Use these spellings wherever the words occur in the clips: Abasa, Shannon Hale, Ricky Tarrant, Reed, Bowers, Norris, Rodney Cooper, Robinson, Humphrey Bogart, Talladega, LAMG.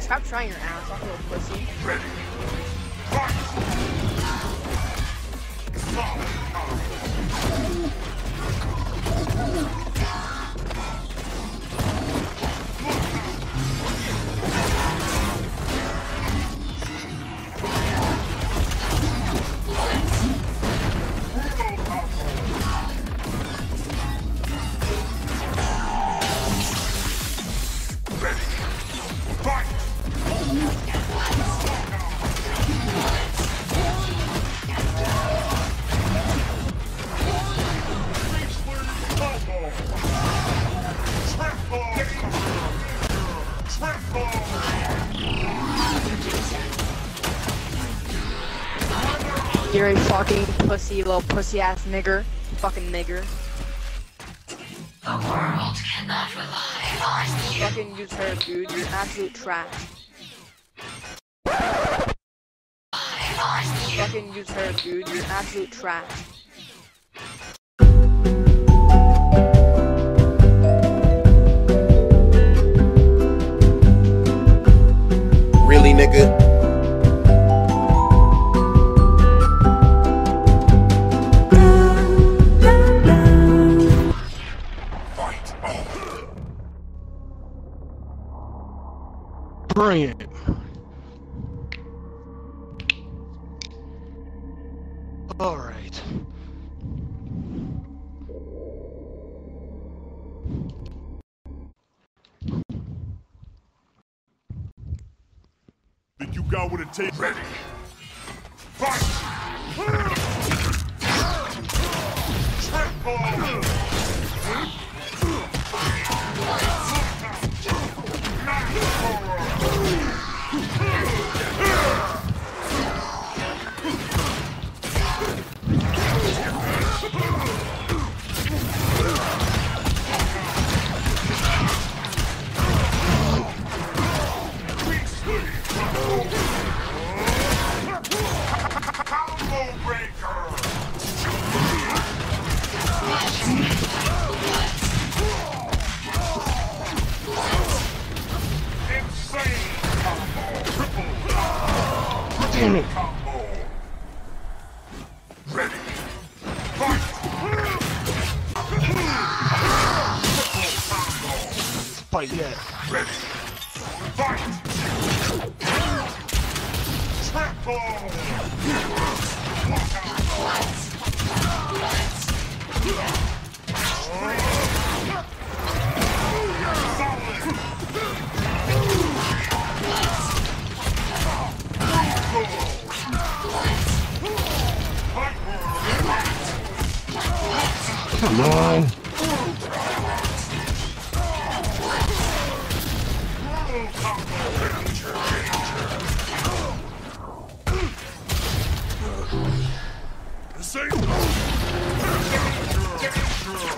Stop trying your ass off, little pussy. Ready. You're a fucking pussy, little pussy ass nigger. Fucking nigger. The world cannot rely on you. Fucking use her, dude. You're absolute trash. Fucking use her, dude. You're absolute trash. Really, nigga? Brilliant. All right. Think you got what it takes? Ready. Damn it. Ready. Fight. Fight yet. Ready. Come on.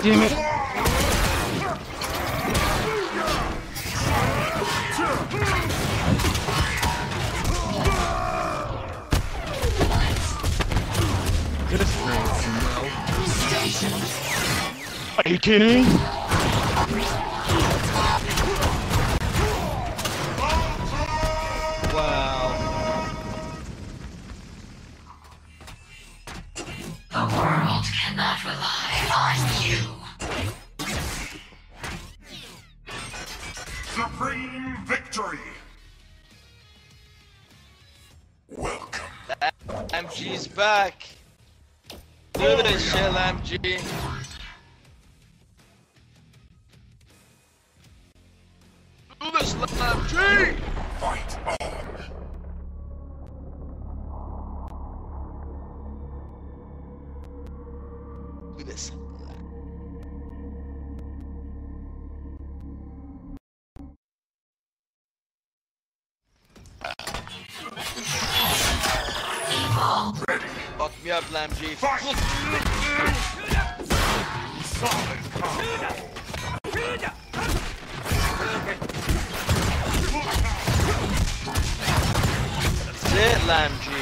Damn it. Are you kidding? Wow. The world cannot rely on you. Supreme victory. Welcome. LAMG's back. Do this shit, LAMG. LAMG! Fight on! Do this. Pick me up, LAMG. Solid combo. That's it, LAMG.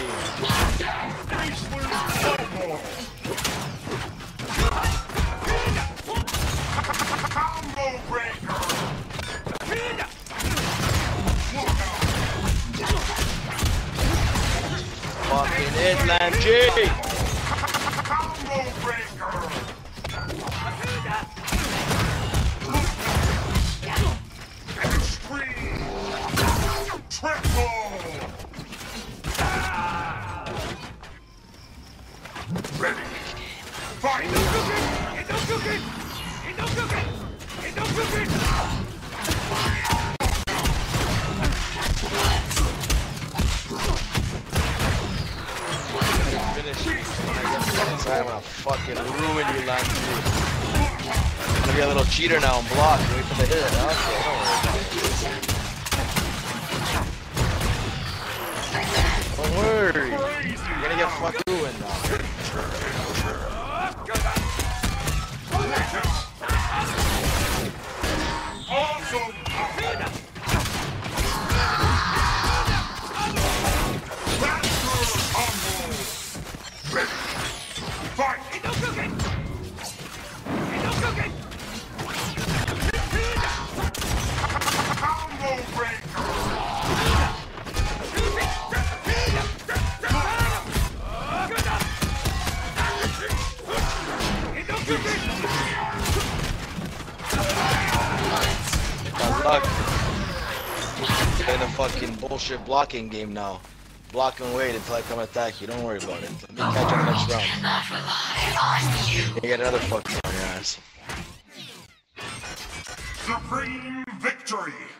Combo breaker. Fucking it, LAMG. I'm gonna fucking ruin you, LAMG. I'm gonna be a little cheater now and block. Wait for the hit. Don't worry. You're gonna get fucking ruined now. In a fucking bullshit blocking game now. Block and wait until I come attack you. Don't worry about it. Let me catch up next round. You get another fucking on your ass. Supreme victory.